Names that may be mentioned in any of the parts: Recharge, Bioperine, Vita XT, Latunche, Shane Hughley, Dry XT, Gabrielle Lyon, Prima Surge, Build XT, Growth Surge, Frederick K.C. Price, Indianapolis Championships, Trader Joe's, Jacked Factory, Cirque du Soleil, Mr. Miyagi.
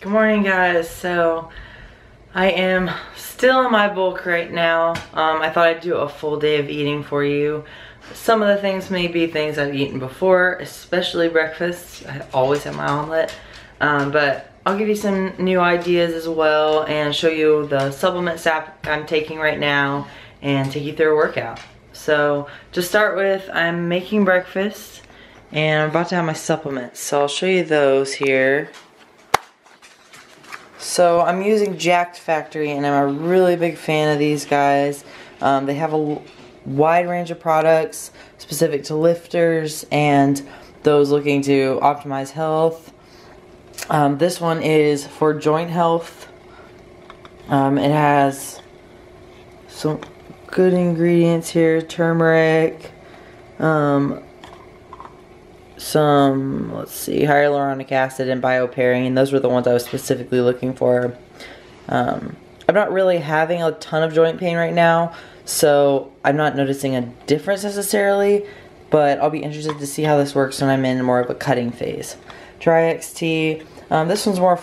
Good morning, guys. So I am still in my bulk right now. I thought I'd do a full day of eating for you. Some of the things may be things I've eaten before, especially breakfast. I always have my omelet, but I'll give you some new ideas as well and show you the supplement sap I'm taking right now and take you through a workout. So to start with, I'm making breakfast and I'm about to have my supplements. So I'll show you those here. So I'm using Jacked Factory, and I'm a really big fan of these guys. They have a wide range of products specific to lifters and those looking to optimize health. This one is for joint health. It has some good ingredients here, turmeric, some, let's see, hyaluronic acid and bioperine. Those were the ones I was specifically looking for. I'm not really having a ton of joint pain right now, so I'm not noticing a difference necessarily, but I'll be interested to see how this works when I'm in more of a cutting phase. Dry XT, this one's more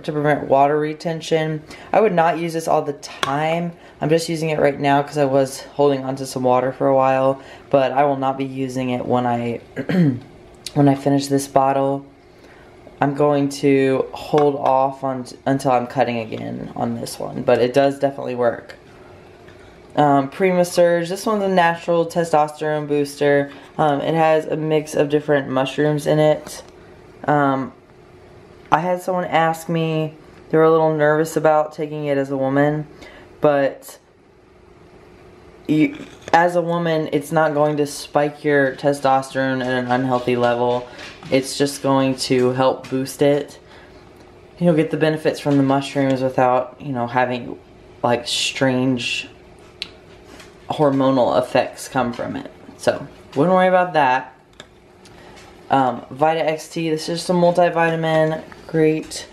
to prevent water retention. I would not use this all the time. I'm just using it right now because I was holding onto some water for a while, but I will not be using it when I when I finish this bottle. I'm going to hold off until I'm cutting again on this one, but it does definitely work. Prima Surge, this one's a natural testosterone booster. It has a mix of different mushrooms in it. I had someone ask me, they were a little nervous about taking it as a woman, but as a woman, it's not going to spike your testosterone at an unhealthy level. It's just going to help boost it. You'll get the benefits from the mushrooms without, you know, having like strange hormonal effects come from it. So, wouldn't worry about that. Vita XT, this is just a multivitamin. Great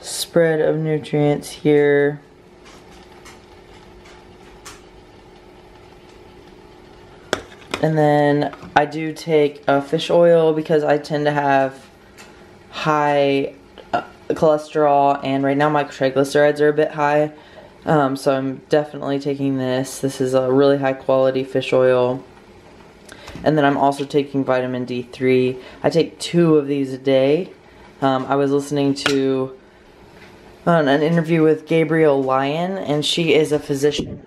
spread of nutrients here. And then I do take fish oil because I tend to have high cholesterol, and right now my triglycerides are a bit high, so I'm definitely taking this. This is a really high quality fish oil. And then I'm also taking vitamin D3. I take 2 of these a day. I was listening to an interview with Gabrielle Lyon, and she is a physician.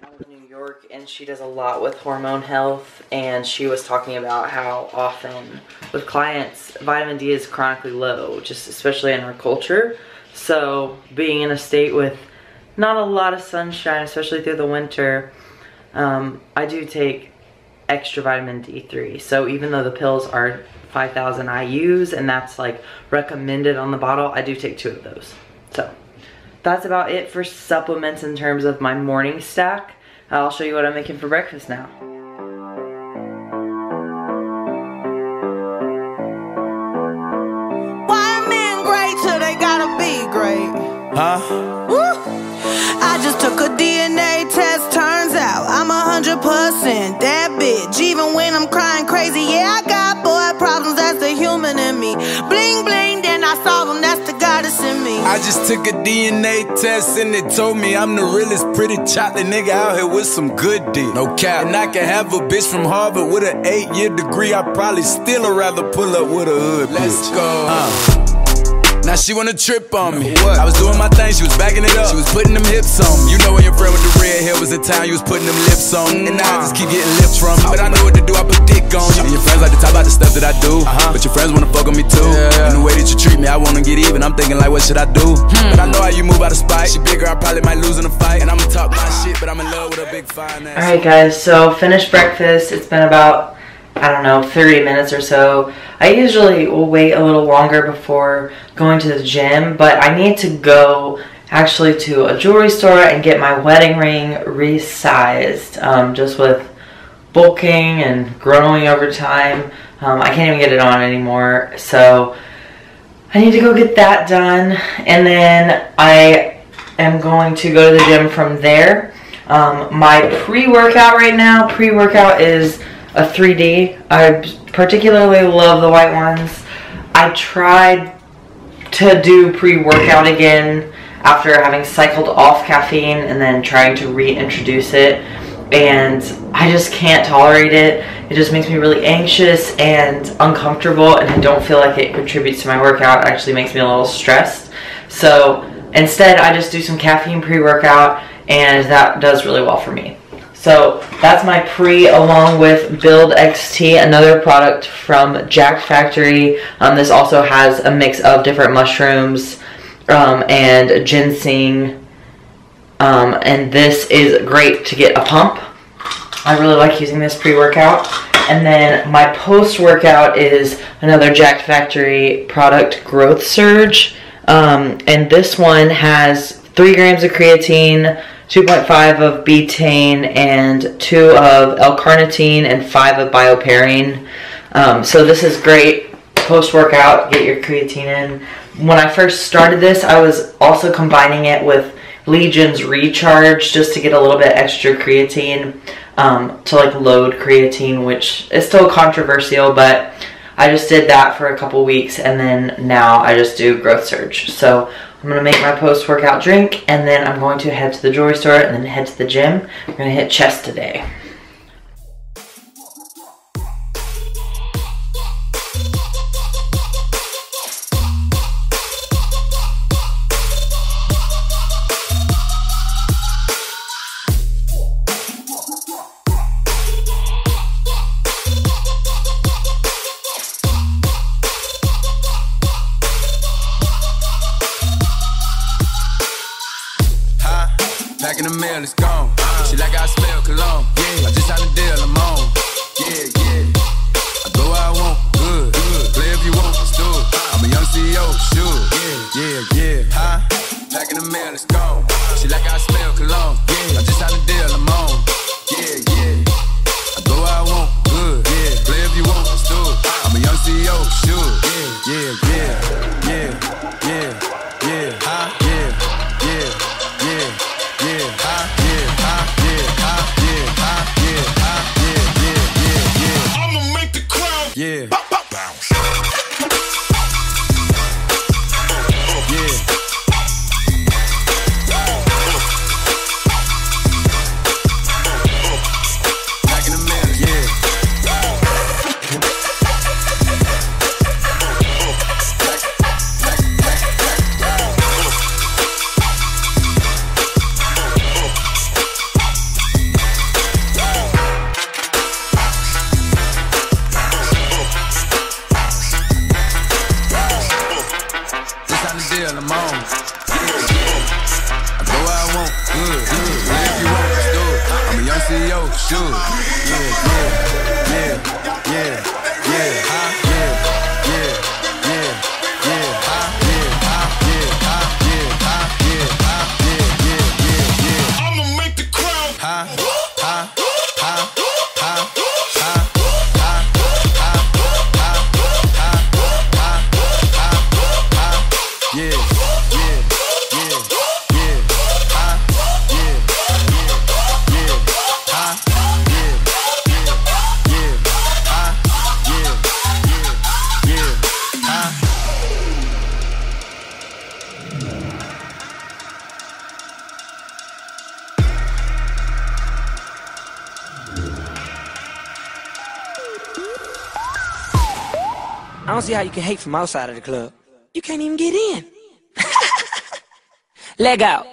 And she does a lot with hormone health, and she was talking about how often with clients vitamin D is chronically low, just especially in our culture. So being in a state with not a lot of sunshine, especially through the winter, I do take extra vitamin D3. So even though the pills are 5,000 IUs and that's like recommended on the bottle, I do take 2 of those. So that's about it for supplements in terms of my morning stack. I'll show you what I'm making for breakfast now. Why men great till they gotta be great? Huh? Woo! I just took a DNA test, turns out I'm 100% that bitch. Even when I'm crying crazy, yeah, I got boy problems, that's the human in me. Bling bling, then I solve them, that's the goddess in me. I just took a DNA test and it told me I'm the realest pretty chocolate nigga out here with some good dick. No cap. And I can have a bitch from Harvard with an 8-year degree. I probably still would rather pull up with a hood bitch. Let's go. Now she wanna trip on me. What? I was doing my thing, she was backing it up. She was putting them hips on me. You know when your friend with the red hair was in town, you was putting them lips on me. And now I just keep getting lips from me. But I know what to do, I put dick on you. And your friends like to talk about the stuff that I do. But your friends wanna fuck with me too. And the way that you treat me, I wanna get even. I'm thinking like, what should I do? But I know how you move out of spite. She bigger, I probably might lose in a fight. And I'ma talk my shit, but I'm in love with a big fine ass. Alright guys, so finished breakfast. It's been about, I don't know, 30 minutes or so. I usually will wait a little longer before going to the gym, but I need to go actually to a jewelry store and get my wedding ring resized. Just with bulking and growing over time, I can't even get it on anymore, so I need to go get that done, and then I am going to go to the gym from there. My pre-workout right now, is a 3D. I particularly love the white ones. I tried to do pre-workout again after having cycled off caffeine and then trying to reintroduce it, and I just can't tolerate it. It just makes me really anxious and uncomfortable, and I don't feel like it contributes to my workout. It actually makes me a little stressed. So instead, I just do some caffeine pre-workout, and that does really well for me. So that's my pre, along with Build XT, another product from Jacked Factory. This also has a mix of different mushrooms and ginseng, and this is great to get a pump. I really like using this pre-workout. And then my post-workout is another Jacked Factory product, Growth Surge, and this one has 3 grams of creatine, 2.5 of betaine, and 2 of L-carnitine, and 5 of bioperine. So this is great post-workout, get your creatine in. When I first started this, I was also combining it with Legion's Recharge just to get a little bit extra creatine, to like load creatine, which is still controversial, but I just did that for a couple weeks, and then now I just do Growth Surge. So I'm going to make my post-workout drink, and then I'm going to head to the jewelry store and then head to the gym. I'm going to hit chest today. Back in the mail, it's gone. She like I smell cologne. Yeah, I just had a deal, I'm on. Yeah, yeah. I go where I want, good. Play if you want, it's good. I'm a young CEO, sure. Yeah, yeah, yeah. Huh? Back in the mail, it's gone. She like I smell cologne. Yeah, I just had a deal, I'm on. Yeah, yeah. I go where I want, good. Play if you want, it's good. I'm a young CEO, sure. Yeah, yeah, yeah, yeah, yeah, yeah. Huh? Yeah, yeah, yeah. Yeah, yeah. I'ma make the crowd. Yeah. Pop, pop, bounce. Sure. Yeah, yeah, yeah, yeah, yeah, yeah, yeah, yeah, yeah, yeah. I'ma make the crowd. Ha, ha, ha, ha, ha, ha. I don't see how you can hate from outside of the club. You can't even get in. Leg out.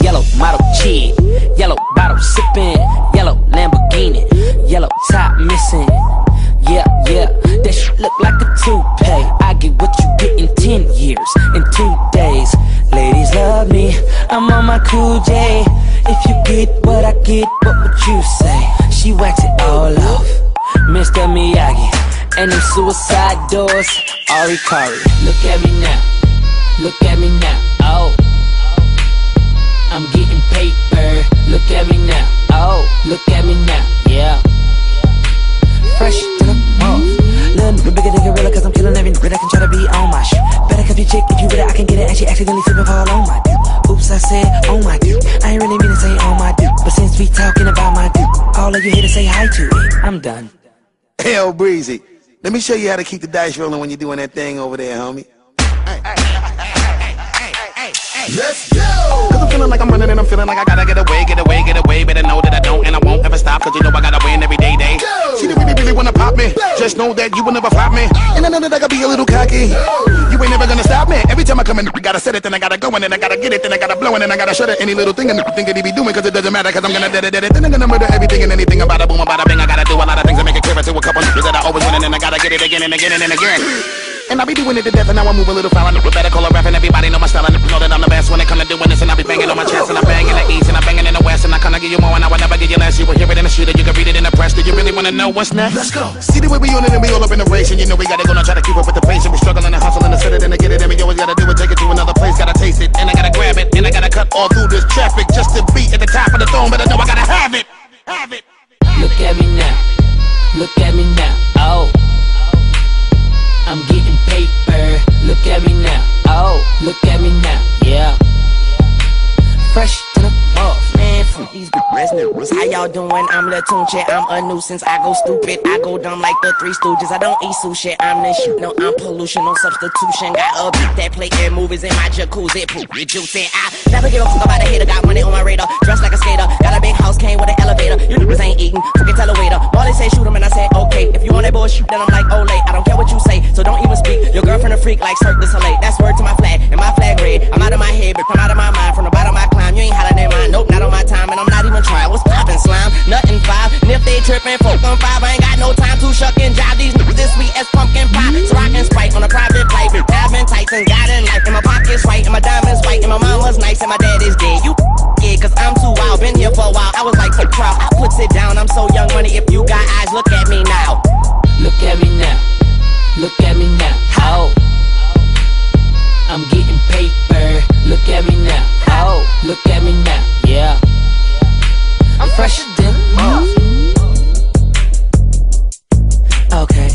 Yellow model cheat. Yellow bottle sipping. Yellow Lamborghini. Yellow top missing. Yeah, yeah. That shit look like a toupee. I get what you get in 10 years, in 2 days. Ladies love me. I'm on my cool J. If you get, what would you say? She waxed it all off. Mr. Miyagi, and them suicide doors, Ari Kari. Look at me now, look at me now, oh. I'm getting paper, look at me now, oh. Look at me now, yeah. Fresh to the mouth. Little nigga bigger than gorilla, cause I'm killing every nigga that can try to be on my shit. Better cuff your chick if you with it, I can get it, and she accidentally slipping fall on my dude. Oops, I said, oh my dude. I ain't really mean to say on my dude, but since we talking about my dude, all of you here to say hi to it, I'm done. Hell breezy. Let me show you how to keep the dice rolling when you're doing that thing over there, homie. Let's go! Cause I'm feeling like I'm running and I'm feeling like I gotta get away, Better know that I don't and I won't ever stop, cause you know I gotta win every day. Go. She didn't really wanna pop me, go. Just know that you will never flop me. Oh. And I know that I gotta be a little cocky, oh. You ain't never gonna stop me. Every time I come in, I gotta set it, then I gotta go in, then I gotta get it, then I gotta blow in, then I gotta shut it. Any little thing I think that he be doing, cause it doesn't matter, cause I'm gonna dead it, then I'm gonna murder everything and anything. About a boom, about a bang, I gotta do a lot of things to make it clearer to a couple niggas that I always win, and then I gotta get it again and again and again. And I be doing it to death, and now I move a little foul. I better call a rap, and everybody know my style. I know that I'm the best when it come to doing this, and I be banging on my chest, and I bang in the east, and I banging in the west, and I kinda give you more, and I will never give you less. You will hear it in the street, and you can read it in the press. Do you really wanna know what's next? Let's go. See the way we on it, and we all up in the race, and you know we gotta go, and try to keep up with the pace, and we struggling and hustling and set it and to get it, and we always gotta do it, take it to another place, gotta taste it, and I gotta grab it, and I gotta cut all through this traffic just to be at the top of the throne, but I know I gotta have it, Look at me now, oh. I'm getting paper, look at me now, oh, look at me now, yeah. Fresh to the buff, man, from these business. How y'all doing? I'm Latunche, I'm a nuisance, I go stupid, I go dumb like the Three Stooges. I don't eat sushi, I'm this shit, no, I'm pollution, no substitution. Got a beat that play in movies in my jacuzzi, poop reducing. I never give a fuck about a hater, got money on my radar, dressed like a skater, got a big house, came with an elevator. You niggas ain't eating, forget tell a waiter. All they say shoot him and I say okay, if you want that bullshit, then I'm like Ole, I don't care what you say, so don't even speak. Your girlfriend a freak like Cirque du Soleil, that's word to my flag, and my flag red. I'm out of my head, but I'm out of my mind, from the bottom I climb. You ain't hollering at mine, nope, not on my time, and I'm not even trying. What's poppin', slime? Nothing five, nip they trippin', folk on five, I ain't got no time to shuck and jive. These niggas this sweet as pumpkin pie, it's rockin' Sprite on a private flight, diving Tyson, got a knife, and my pocket's right, and my diamonds white, and my mama's nice, and my dad is dead. You yeah, cause I'm too wild, been here for a while, I was like the crowd, I put it down, I'm so young money, if you got eyes, look at me now. Look at me now, look at me now, oh. I'm getting paper, look at me now, oh, look at me now, yeah. I'm fresher than you. Okay.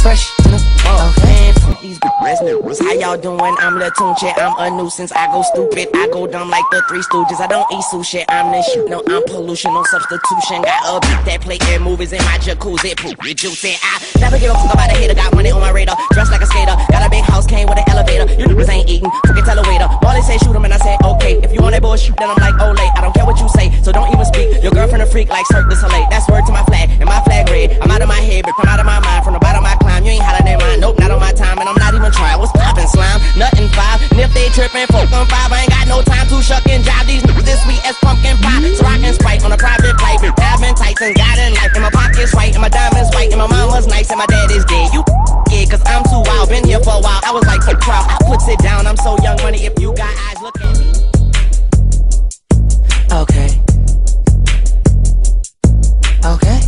Fresh to the ball, man, from these business. How y'all doing? I'm Latunche, I'm a nuisance, I go stupid, I go dumb like the Three Stooges. I don't eat sushi, I'm this shit, no, I'm pollution, no substitution. Got a beat that play in movies in my jacuzzi, poop reducing. I never give a fuck about a hater, got money on my radar, dressed like a skater, got a big house, came with an elevator. You niggas ain't eating, forget tell a waiter. All they say shoot him and I say okay, if you want that bullshit, then I'm like Ole, I don't care what you say, so don't even speak. Your girlfriend a freak like Cirque du Soleil, that's word to my flag, and my flag red. I'm out of my head, but I'm out of my mind, from the bottom I climb. You ain't hollering at mine, nope, not on my time, and I'm not even trying. What's poppin', slime? Nothing five, nip they trippin', folk on five, I ain't got no time to shuck and jive. These niggas this sweet as pumpkin pie, it's rockin' Sprite on a private flight, diving Tyson, got a knife, and my pocket's right, and my diamonds white, and my mama's nice, and my dad is dead. You yeah, cause I'm too wild, been here for a while, I was like the crowd, I put it down, I'm so young money, if you got eyes, look at me. Okay. Okay.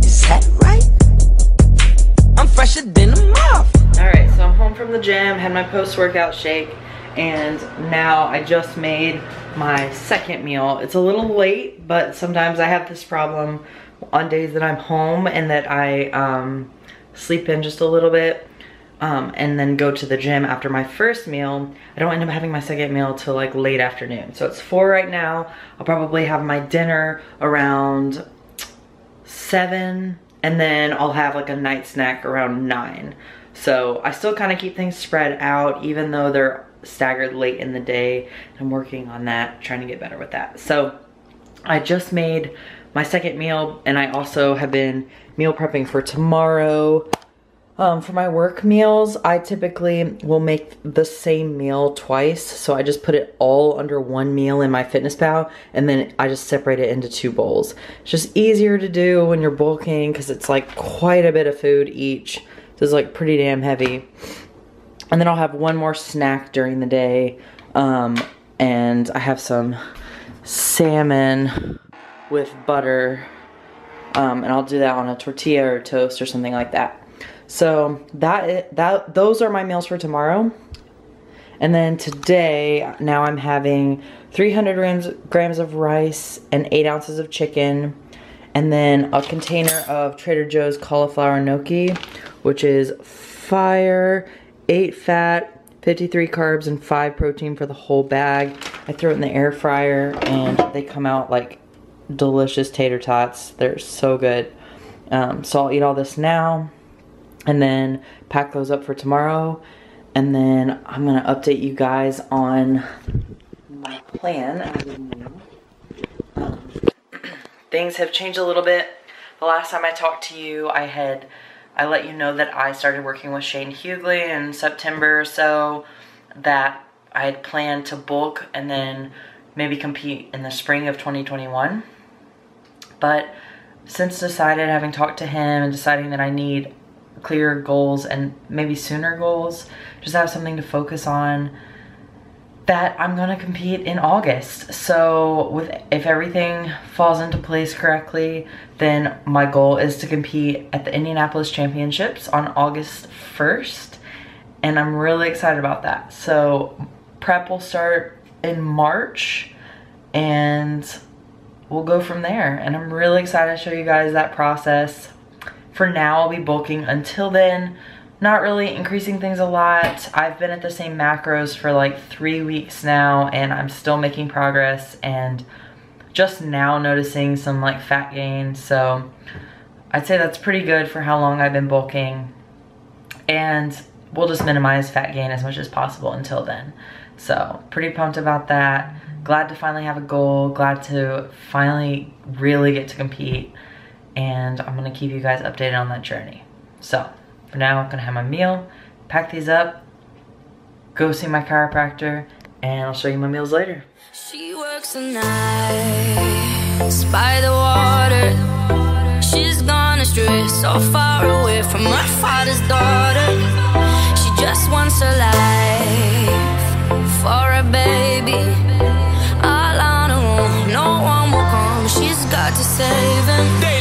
Is that right? I'm fresher than a muff. Alright, so I'm home from the gym, had my post-workout shake, and now I just made my second meal. It's a little late, but sometimes I have this problem on days that I'm home and that I sleep in just a little bit and then go to the gym after my first meal. I don't end up having my second meal till like late afternoon. So it's 4 right now. I'll probably have my dinner around 7, and then I'll have like a night snack around 9. So I still kind of keep things spread out, even though they're staggered late in the day. I'm working on that, trying to get better with that. So I just made my second meal, and I also have been meal prepping for tomorrow. For my work meals, I typically will make the same meal twice. So I just put it all under one meal in my fitness pal, and then I just separate it into 2 bowls. It's just easier to do when you're bulking because it's like quite a bit of food each. So it's like pretty damn heavy. And then I'll have one more snack during the day. And I have some salmon with butter. And I'll do that on a tortilla or toast or something like that. So those are my meals for tomorrow. And then today, now I'm having 300 grams of rice and 8 ounces of chicken, and then a container of Trader Joe's cauliflower gnocchi, which is fire, 8 fat, 53 carbs, and 5 protein for the whole bag. I throw it in the air fryer, and they come out like delicious tater tots. They're so good. So I'll eat all this now and then pack those up for tomorrow. And then I'm gonna update you guys on my plan. Things have changed a little bit. The last time I talked to you, I let you know that I started working with Shane Hughley in September or so, that I had planned to bulk and then maybe compete in the spring of 2021. But since decided, having talked to him and deciding that I need clearer goals and maybe sooner goals, just have something to focus on, that I'm gonna compete in August. So if everything falls into place correctly, then my goal is to compete at the Indianapolis Championships on August 1st. And I'm really excited about that. So prep will start in March and we'll go from there. And I'm really excited to show you guys that process. For now, I'll be bulking until then. Not really increasing things a lot. I've been at the same macros for like 3 weeks now and I'm still making progress and just now noticing some like fat gain. So I'd say that's pretty good for how long I've been bulking, and we'll just minimize fat gain as much as possible until then. So pretty pumped about that. Glad to finally have a goal. Glad to finally really get to compete. And I'm gonna keep you guys updated on that journey. So for now, I'm gonna have my meal, pack these up, go see my chiropractor, and I'll show you my meals later. She works the nights by the water. She's gone astray, so far away from her father's daughter. She just wants her life for a baby. All on her own, no one will come. She's got to save him.